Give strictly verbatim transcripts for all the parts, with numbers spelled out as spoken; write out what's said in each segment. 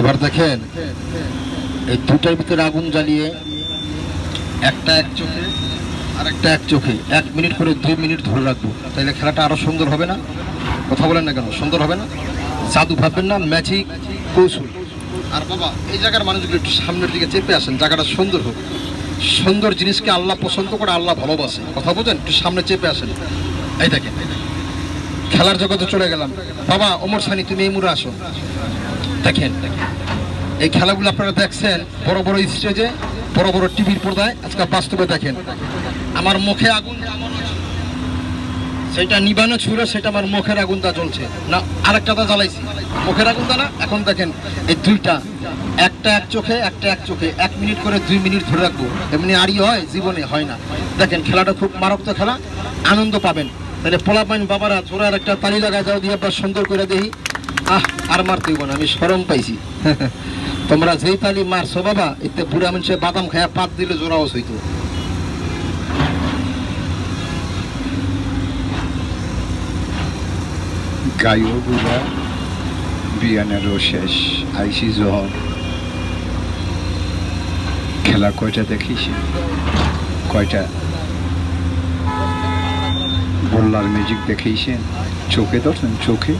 এবার দেখেন এই দুটার ভিতরে আগুন জ্বালিয়ে একটা এক চোখে আর একটা এক চোখে এক মিনিট করে দুই মিনিট ধরে রাখবো, তাহলে খেলাটা আরও সুন্দর হবে না? কথা বলেন না কেন, সুন্দর হবে না? জাদু ভাববেন না, ম্যাজিক কৌশল। আর বাবা এই জায়গার মানুষগুলো একটু সামনের দিকে চেপে আসেন, জায়গাটা সুন্দর হবে। সুন্দর জিনিসকে আল্লাহ পছন্দ করে, আল্লাহ ভালোবাসে। কথা বলেন, একটু সামনে চেপে আসেন। এই দেখেন খেলার জগতে চলে গেলাম। বাবা ওমর সানি তুমি এই মুড়ে আসো। দেখেন এই খেলাগুলো আপনারা দেখছেন বড় বড় স্টেজে, বড় বড় টিভির পর্দায়, আজকে বাস্তবে দেখেন। আমার মুখে আগুন সেটা নিবানো ছুড়ে, সেটা আমার মুখের আগুনটা জ্বলছে না, আরেকটা তা জ্বালাইছি মুখের আগুনটা না। এখন দেখেন এই দুইটা একটা এক চোখে একটা এক চোখে এক মিনিট করে দুই মিনিট ধরে রাখবো। এমনি আরই হয় জীবনে? হয় না। দেখেন খেলাটা খুব মারাত্মক খেলা, আনন্দ পাবেন। তাহলে পোলাপাইন বাবারা জোরার একটা তালি লাগা যাও দিয়ে আবার সুন্দর করে দেখি। আহ আর মারতে হইব না, আমি শরম পাইছি। তোমরা যেই তালি মারছো বাবা, এতে বুড়া মানুষে বাদাম খায়া পাত দিলে জোরাও হইতো। গায়ো বুড়া বিয়ানেরও শেষ, আইসি জহর। খেলা কয়টা দেখিস? কয়টা? বললার মিউজিক দেখিয়েছেন? চোখে ধরছেন? চোখে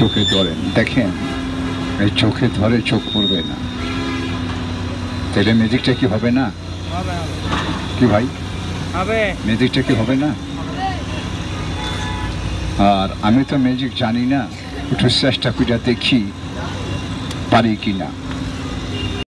চোখে ধরেন, দেখেন এই চোখে ধরে চোখ পড়বে না, তাহলে মিউজিকটা কি হবে না? কি ভাই মিউজিকটা কি হবে না? আর আমি তো মিউজিক জানি না, একটু চেষ্টা করে দেখি পারি কি না।